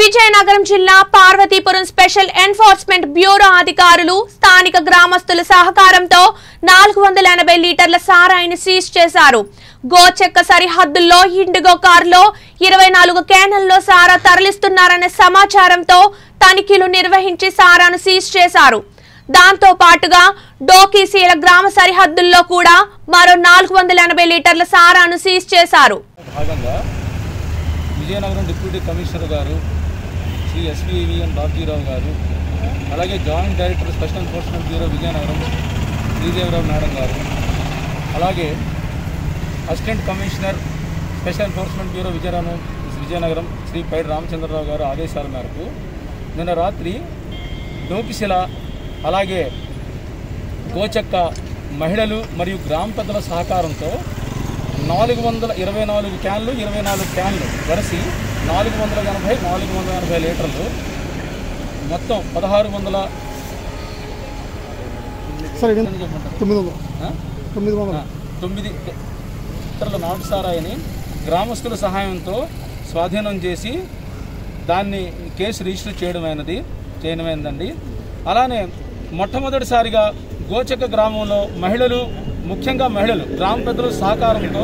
విజయనగరం జిల్లా Parvathipuram special enforcement bureau అధికారులు స్థానిక గ్రామస్తుల సహకారంతో 480 లీటర్ల సారాయిని సీజ్ చేశారు। గోచెక్క సరిహద్దుల్లో ఇండిగో కారులో 24 క్యానల్లో సారా తరలిస్తున్నారనే సమాచారంతో తనిఖీలు నిర్వహించి సారాను సీజ్ చేశారు। దాంతో పాటుగా డోకిసీల గ్రామ సరిహద్దుల్లో కూడా మరో 480 లీటర్ల సారాను సీజ్ చేశారు। విజయనగరం డిప్యూటీ కమిషనర్ గారు శ్రీ ఎస్వివిఎన్ బాబ్జీరావు గారు అలాగే joint director special enforcement bureau Vizianagaram Sridevarao madam గారు అలాగే assistant commissioner special enforcement bureau Vizianagaram Shri Paidi Ramachandrarao గారు ఆదేశాల మేరకు నిన్న రాత్రి డోకిశిల అలాగే గోచెక్క మహిళలు మరియు గ్రామ పెద్దల సహకారంతో 424 క్యాన్లు 24 క్యాన్లు వరసి 480 లీటర్లు మొత్తం 1609 లీటర్ల నాటు సారాయిని గ్రామస్తుల సహాయంతో స్వాధీనం చేసి దాన్ని కేసు రిజిస్టర్ చేయడమైందండి। అలానే మొట్టమొదటిసారిగా గోచెక్క గ్రామంలో మహిళలు ముఖ్యంగా మహిళలు గ్రామ పెద్దల సహకారంతో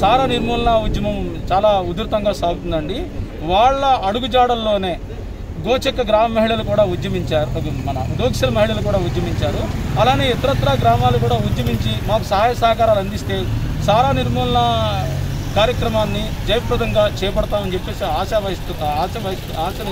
సారా నిర్మూలన ఉద్యమం చాలా ఉధృతంగా సాగుతుందండి। వాళ్ళ అడుగుజాడల్లోనే గోచెక్క గ్రామ మహిళలు కూడా ఉద్యమించారు, మన డోకిశిల మహిళలు కూడా ఉద్యమించారు, అలానే ఇతరత్రా గ్రామాలు కూడా ఉద్యమించి మాకు సహాయ సహకారాలు అందిస్తే సారా నిర్మూలన కార్యక్రమాన్ని జయప్రదంగా చేపడతామని చెప్పేసి ఆశ